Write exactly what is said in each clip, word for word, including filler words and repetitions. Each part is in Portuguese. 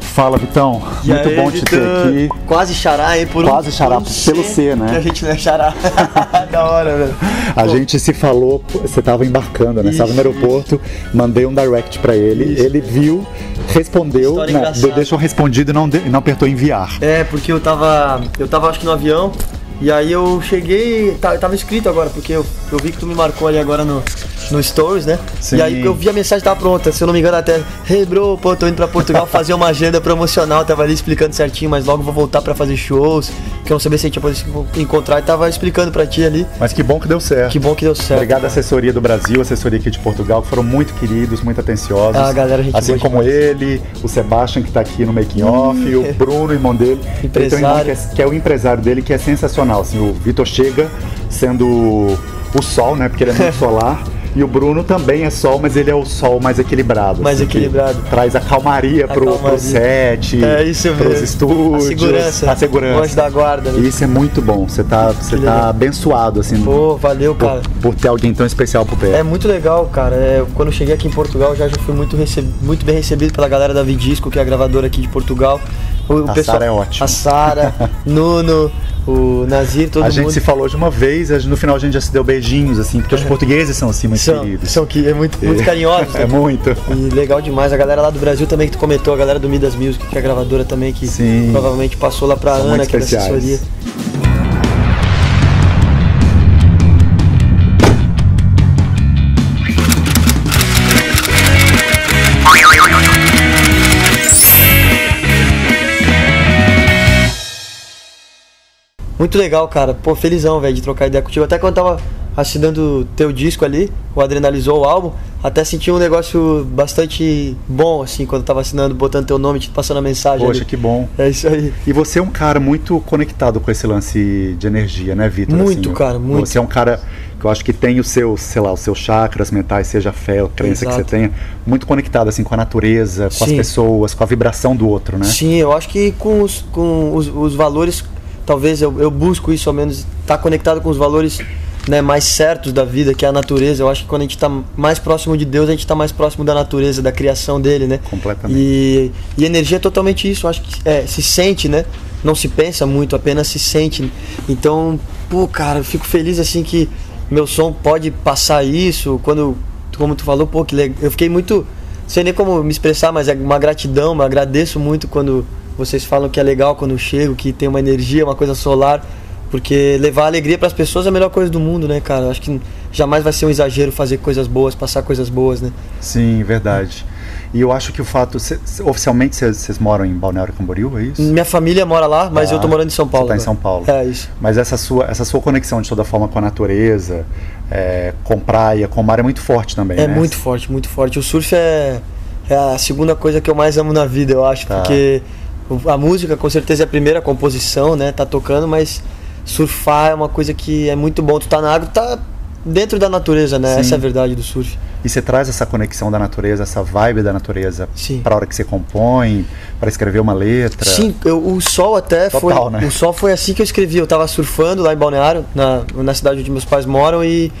Fala, Vitão. E muito aí, bom te Vitão. ter aqui. Quase xará aí por Quase um, xará por um C, pelo C, né? Que a gente não é xará. Da hora, velho. A Pô. gente se falou, você tava embarcando, né? Isso, tava no aeroporto, isso. Mandei um direct pra ele, isso, ele viu, respondeu, né? Deixou respondido e não, de, não apertou enviar. É, porque eu tava, eu tava acho que no avião, e aí eu cheguei, tá, eu tava inscrito agora, porque eu, eu vi que tu me marcou ali agora no... no Stories, né? Sim. E aí eu vi a mensagem tava pronta, se eu não me engano até, hey bro, pô, tô indo pra Portugal fazer uma agenda promocional, tava ali explicando certinho, mas logo vou voltar pra fazer shows, que eu não sabia se a gente ia poder se encontrar, e tava explicando pra ti ali. Mas que bom que deu certo. Que bom que deu certo. Obrigado à assessoria do Brasil, assessoria aqui de Portugal, que foram muito queridos, muito atenciosos. Ah, galera, a gente Assim como demais. ele, o Sebastian que tá aqui no making off, hum. o Bruno, irmão dele, empresário. Irmão que, é, que é o empresário dele, que é sensacional, assim, o Vitor chega sendo o sol, né, porque ele é muito solar. E o Bruno também é sol, mas ele é o sol mais equilibrado. Mais assim, equilibrado. Traz a calmaria, a pro, calmaria. pro set, é isso mesmo. pros estúdios. A segurança. A segurança. Longe da guarda. Né? Isso é muito bom. Você tá, você tá abençoado, assim. Pô, valeu, por, cara. Por ter alguém tão especial pro pé. É muito legal, cara. É, quando eu cheguei aqui em Portugal, já, já fui muito, recebi, muito bem recebido pela galera da Vidisco, que é a gravadora aqui de Portugal. O, o a pessoal, Sara é ótima. A Sara, Nuno... O Nazir, todo mundo. A gente mundo. se falou de uma vez, no final a gente já se deu beijinhos, assim, porque os portugueses são assim muito são, queridos. São que é muito, muito carinhosos. Né? É muito. E legal demais. A galera lá do Brasil também que tu comentou, a galera do Midas Music, que é a gravadora também, que Sim. provavelmente passou lá pra são Ana, que é da assessoria. Muito legal, cara. Pô, felizão, velho, de trocar ideia contigo. Até quando eu tava assinando teu disco ali, o Adrenalizou, o álbum, até senti um negócio bastante bom, assim, quando eu tava assinando, botando teu nome, te passando a mensagem. Poxa, ali. que bom. É isso aí. E você é um cara muito conectado com esse lance de energia, né, Vitor? Muito, assim, cara, muito. Você é um cara que eu acho que tem os seus, sei lá, os seus chakras mentais, seja a fé, a crença Exato. que você tenha, muito conectado, assim, com a natureza, com Sim. as pessoas, com a vibração do outro, né? Sim, eu acho que com os, com os, os valores... Talvez eu, eu busco isso, ao menos, estar tá conectado com os valores, né, mais certos da vida, que é a natureza. Eu acho que quando a gente está mais próximo de Deus, a gente está mais próximo da natureza, da criação dele, né? Completamente. E, e energia é totalmente isso. Eu acho que é, se sente, né? Não se pensa muito, apenas se sente. Então, pô, cara, eu fico feliz, assim, que meu som pode passar isso. Quando, como tu falou, pô, que legal. Eu fiquei muito... Sei nem como me expressar, mas é uma gratidão. Eu agradeço muito quando... Vocês falam que é legal quando eu chego, que tem uma energia, uma coisa solar, porque levar alegria para as pessoas é a melhor coisa do mundo, né, cara? Acho que jamais vai ser um exagero fazer coisas boas, passar coisas boas, né? Sim, verdade. E eu acho que o fato... Cê, oficialmente vocês moram em Balneário Camboriú, é isso? Minha família mora lá, mas ah, eu tô morando em São Paulo. Você tá em São Paulo. É, isso. Mas essa sua, essa sua conexão de toda forma com a natureza, é, com praia, com mar é muito forte também, é né? É muito forte, muito forte. O surf é, é a segunda coisa que eu mais amo na vida, eu acho, tá. porque... A música, com certeza, é a primeira composição, né? Tá tocando, mas surfar é uma coisa que é muito bom. Tu tá na água, tu tá dentro da natureza, né? Sim. Essa é a verdade do surf. E você traz essa conexão da natureza, essa vibe da natureza Sim. pra hora que você compõe, pra escrever uma letra? Sim, eu, o sol até Total, foi... Né? O sol foi assim que eu escrevi. Eu tava surfando lá em Balneário, na, na cidade onde meus pais moram, e,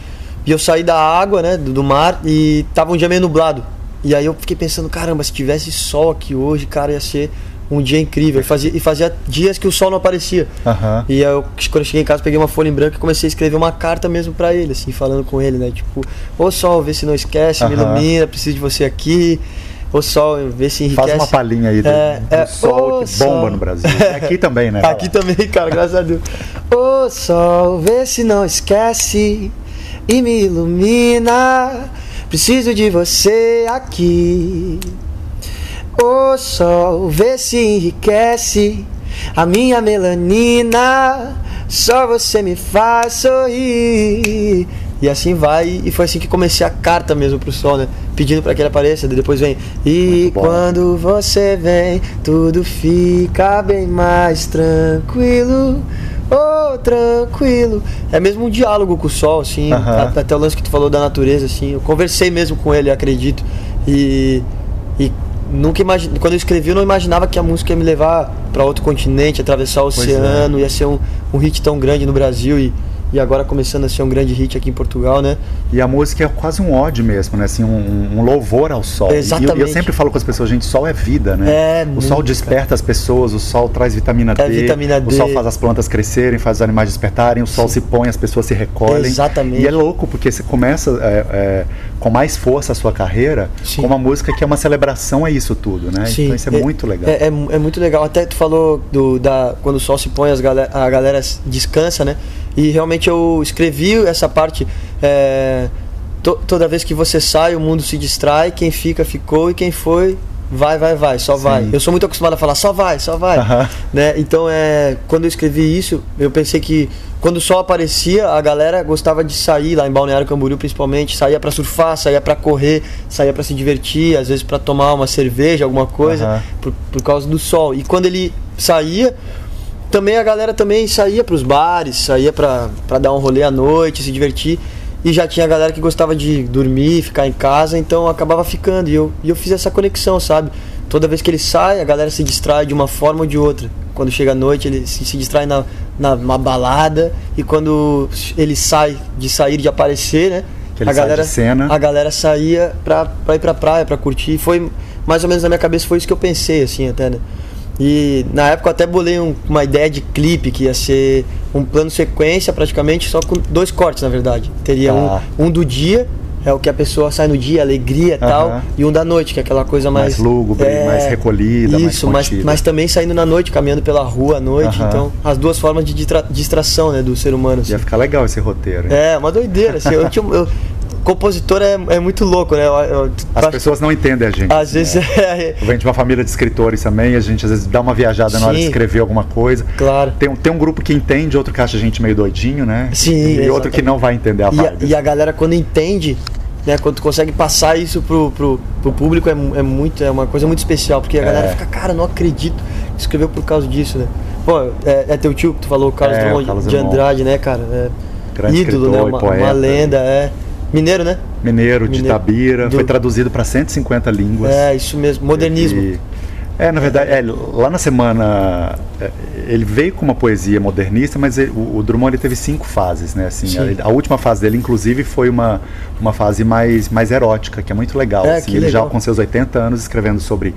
e eu saí da água, né? Do, do mar, e tava um dia meio nublado. E aí eu fiquei pensando, caramba, se tivesse sol aqui hoje, cara, ia ser... Um dia incrível, e fazia, e fazia dias que o sol não aparecia. Uhum. E eu, quando eu cheguei em casa, peguei uma folha em branco e comecei a escrever uma carta mesmo pra ele, assim, falando com ele, né? Tipo, ô sol, vê se não esquece, uhum. me ilumina, preciso de você aqui. Ô sol, vê se enriquece. Faz uma palhinha aí do, é, do é, sol que sol. bomba no Brasil. Aqui também, né? Aqui também, cara, graças a Deus. Ô sol, vê se não esquece e me ilumina, preciso de você aqui. Ô sol, vê se enriquece a minha melanina, só você me faz sorrir. E assim vai, e foi assim que comecei a carta mesmo pro sol, né? Pedindo pra que ele apareça, depois vem. E quando você vem, tudo fica bem mais tranquilo. Oh, tranquilo. É mesmo um diálogo com o sol, assim, uh-huh. até o lance que tu falou da natureza, assim. Eu conversei mesmo com ele, eu acredito. E... e Nunca imagin... Quando eu escrevi, eu não imaginava que a música ia me levar para outro continente, atravessar o pois oceano, é. ia ser um, um hit tão grande no Brasil. E, e agora começando a ser um grande hit aqui em Portugal, né? E a música é quase um ódio mesmo, né? Assim, um, um louvor ao sol. Exatamente. E eu, eu sempre falo com as pessoas, gente, sol é vida, né? É, o muito, sol desperta cara. As pessoas, o sol traz vitamina D, é, vitamina D, o sol faz as plantas crescerem, faz os animais despertarem, o sol Sim. se põe, as pessoas se recolhem. Exatamente. E é louco, porque você começa é, é, com mais força a sua carreira, Sim. com uma música que é uma celebração a isso tudo, né? Sim. Então isso é, é muito legal. É, é, é muito legal. Até tu falou do, da, quando o sol se põe, as galera, a galera descansa, né? E realmente eu escrevi essa parte, é, to, toda vez que você sai, o mundo se distrai, quem fica, ficou, e quem foi, vai, vai, vai, só Sim. vai. Eu sou muito acostumado a falar, só vai, só vai. Uh-huh. Né? Então, é, quando eu escrevi isso, eu pensei que quando o sol aparecia, a galera gostava de sair, lá em Balneário Camboriú principalmente, saía pra surfar, saía pra correr, saía pra se divertir, às vezes pra tomar uma cerveja, alguma coisa, uh-huh. por, por causa do sol. E quando ele saía... também a galera também saía para os bares, saía para dar um rolê à noite, se divertir, e já tinha a galera que gostava de dormir, ficar em casa, então acabava ficando, e eu, e eu fiz essa conexão, sabe? Toda vez que ele sai, a galera se distrai de uma forma ou de outra. Quando chega a noite, ele se, se distrai na, na uma balada, e quando ele sai de sair, de aparecer, né? Que ele a, sai galera, de cena. A galera saía para pra ir para praia, para curtir, foi mais ou menos na minha cabeça, foi isso que eu pensei, assim, até, né? E na época eu até bolei um, uma ideia de clipe que ia ser um plano sequência praticamente, só com dois cortes na verdade. Teria ah. um, um do dia, é o que a pessoa sai no dia, alegria e tal, uh-huh. e um da noite, que é aquela coisa mais... mais lúgubre, é, mais recolhida, isso, mais contida. Mas, mas também saindo na noite, caminhando pela rua à noite, uh-huh. então as duas formas de distra- distração, né, do ser humano. Assim. Ia ficar legal esse roteiro. Hein? É, uma doideira, assim, eu tinha... Eu, compositor é, é muito louco, né? Eu, eu, As pessoas que... não entendem a gente. Às né? vezes é... Eu venho de uma família de escritores também, a gente às vezes dá uma viajada Sim. na hora de escrever alguma coisa. Claro. Tem, tem um grupo que entende, outro que acha a gente meio doidinho, né? Sim. E exatamente. Outro que não vai entender a vibe. E, e a galera quando entende, né? Quando tu consegue passar isso pro, pro, pro público é, é, muito, é uma coisa muito especial, porque a galera é. fica, cara, não acredito que escreveu por causa disso, né? Pô, é, é teu tio que tu falou, o Carlos, é, Drummond, o Carlos de Andrade, né, cara? É, grande ídolo, né? Uma, poeta, uma lenda, né? é. Mineiro, né? Mineiro, de Itabira, do... foi traduzido para cento e cinquenta línguas. É, isso mesmo, modernismo. E... É, na verdade, é, lá na semana, ele veio com uma poesia modernista, mas ele, o, o Drummond ele teve cinco fases, né? Assim, a, a última fase dele, inclusive, foi uma, uma fase mais, mais erótica, que é muito legal. É, assim, ele legal. já com seus oitenta anos, escrevendo sobre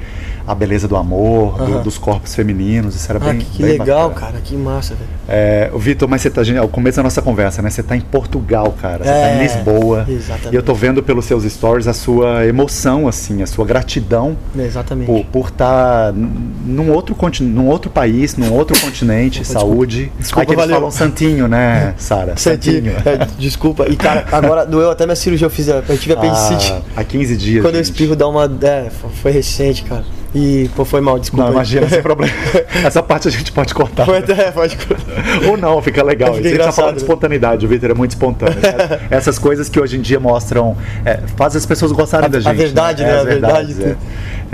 a beleza do amor, uh-huh. do, dos corpos femininos, isso era ah, bem bacana. Que bem legal, bacana. cara, que massa, velho. É, Vitor, mas você tá, ao começo da nossa conversa, né? Você tá em Portugal, cara, você é, tá em Lisboa. Exatamente. E eu tô vendo pelos seus stories a sua emoção, assim, a sua gratidão exatamente. por estar... num outro, num outro país, num outro continente, saúde. Desculpa, aqui eles valeu. falam santinho, né, Sara? Santinho. É, desculpa. E, cara, agora doeu até minha cirurgia. Eu, fiz, eu tive apendicite. Ah, há quinze dias. Quando gente. eu espirro, dá uma... É, foi recente, cara. E, pô, foi mal, desculpa. Não, imagina, sem problema. Essa parte a gente pode cortar. Foi até, pode cortar. Ou não, fica legal. Fica a gente tá falando de espontaneidade, o Vitor é muito espontâneo. Essas coisas que hoje em dia mostram, é, fazem as pessoas gostarem a, da gente. A verdade, né? né? É, a verdade. verdade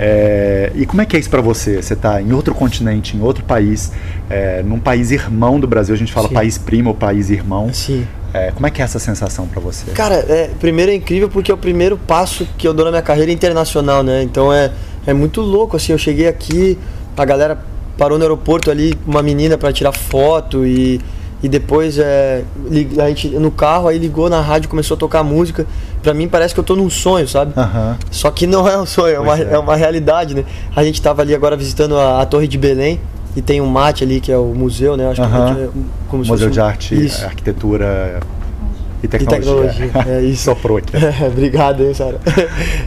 é. É, e como é que é isso pra você? Você tá em outro continente, em outro país, é, num país irmão do Brasil, a gente fala Sim. país primo ou país irmão. Sim. É, como é que é essa sensação pra você? Cara, é, primeiro é incrível porque é o primeiro passo que eu dou na minha carreira internacional, né? Então é... É muito louco, assim, eu cheguei aqui, a galera parou no aeroporto ali, uma menina pra tirar foto e, e depois é, a gente no carro, aí ligou na rádio, começou a tocar música. Pra mim parece que eu tô num sonho, sabe? Uhum. Só que não é um sonho, é uma, é. é uma realidade, né? A gente tava ali agora visitando a, a Torre de Belém e tem um mate ali que é o museu, né? Acho que uhum. é como se Museu fosse... de Arte, Isso. Arquitetura... E tecnologia. E tecnologia. É isso. Soprou aqui. É, obrigado, hein, Sara.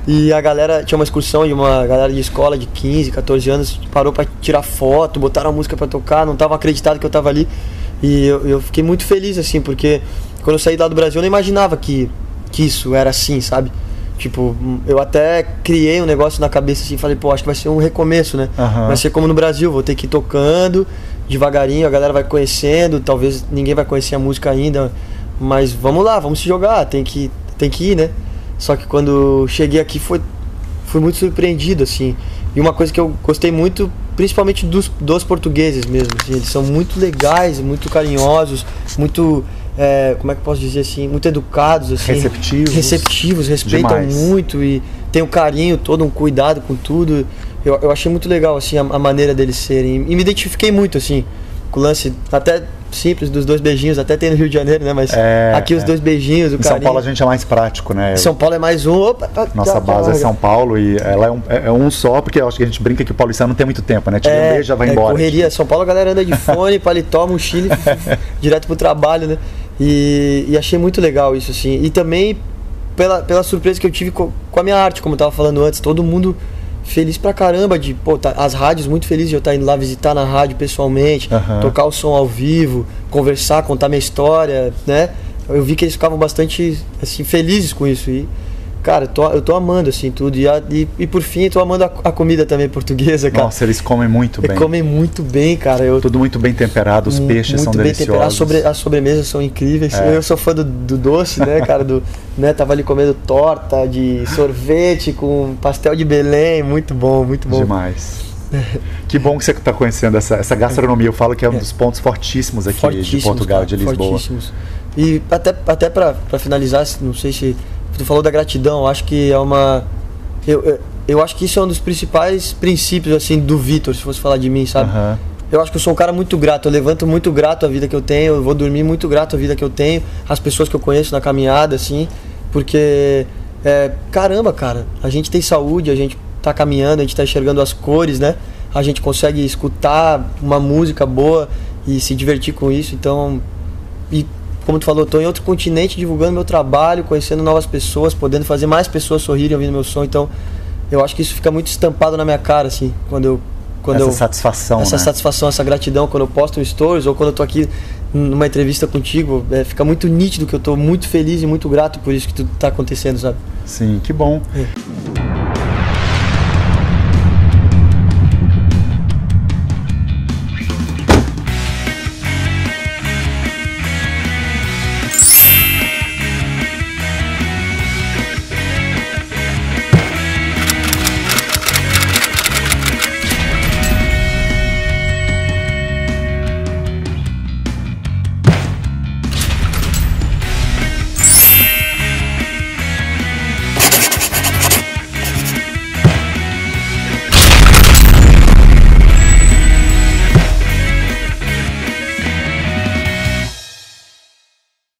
E a galera, tinha uma excursão de uma galera de escola de quinze, catorze anos, parou pra tirar foto, botaram a música pra tocar, não tava acreditado que eu tava ali. E eu, eu fiquei muito feliz, assim, porque quando eu saí lá do Brasil eu não imaginava que, que isso era assim, sabe? Tipo, eu até criei um negócio na cabeça assim, falei, pô, acho que vai ser um recomeço, né? Uhum. Vai ser como no Brasil, vou ter que ir tocando devagarinho, a galera vai conhecendo, talvez ninguém vai conhecer a música ainda. Mas vamos lá, vamos se jogar, tem que, tem que ir, né? Só que quando cheguei aqui foi, fui muito surpreendido, assim. E uma coisa que eu gostei muito, principalmente dos, dos portugueses mesmo, assim, eles são muito legais, muito carinhosos, muito, é, como é que eu posso dizer assim, muito educados, assim. Receptivos. Receptivos, respeitam demais. Muito e tem um carinho todo, um cuidado com tudo. Eu, eu achei muito legal, assim, a, a maneira deles serem. E me identifiquei muito, assim. com o lance até simples dos dois beijinhos, até tem no Rio de Janeiro, né? Mas é, aqui os é. dois beijinhos, o carinho. Em São Paulo a gente é mais prático, né? São Paulo é mais um. Opa, tá, Nossa tá, base tá, é São Paulo e ela é um, é um só, porque eu acho que a gente brinca que o paulistano não tem muito tempo, né? Tira é, um beijo, já vai é, embora. Correria. São Paulo a galera anda de fone, paletó, mochila, direto pro trabalho, né? E, e achei muito legal isso, assim. E também pela, pela surpresa que eu tive com, com a minha arte, como eu tava falando antes, todo mundo feliz pra caramba de, pô, tá, as rádios muito felizes de eu estar indo lá visitar na rádio pessoalmente, uhum. tocar o som ao vivo, conversar, contar minha história, né? Eu vi que eles ficavam bastante, assim, felizes com isso e, cara, eu tô, eu tô amando, assim, tudo e, a, e, e por fim, eu tô amando a, a comida também portuguesa, cara. Nossa, eles comem muito bem. Eles comem muito bem, cara. Eu, tudo muito bem temperado, os peixes são deliciosos. As, sobre, as sobremesas são incríveis. É. Eu sou fã do, do doce, né, cara, do... Né, tava ali comendo torta de sorvete com pastel de Belém, muito bom, muito bom. Demais. Que bom que você está conhecendo essa, essa gastronomia, eu falo que é um é. dos pontos fortíssimos aqui fortíssimos, de Portugal, cara, de Lisboa. Fortíssimos. E até, até para finalizar, não sei se tu falou da gratidão, acho que é uma... Eu, eu, eu acho que isso é um dos principais princípios assim, do Vitor, se fosse falar de mim, sabe? Uhum. Eu acho que eu sou um cara muito grato, eu levanto muito grato a vida que eu tenho, eu vou dormir muito grato a vida que eu tenho, as pessoas que eu conheço na caminhada, assim, porque, é, caramba, cara, a gente tem saúde, a gente tá caminhando, a gente tá enxergando as cores, né? A gente consegue escutar uma música boa e se divertir com isso, então, e como tu falou, eu tô em outro continente divulgando meu trabalho, conhecendo novas pessoas, podendo fazer mais pessoas sorrirem ouvindo meu som, então, eu acho que isso fica muito estampado na minha cara, assim, quando eu... Quando essa eu, satisfação, Essa né? satisfação, essa gratidão quando eu posto um stories ou quando eu tô aqui numa entrevista contigo, é, fica muito nítido que eu tô muito feliz e muito grato por isso que tudo tá acontecendo, sabe? Sim, que bom. É.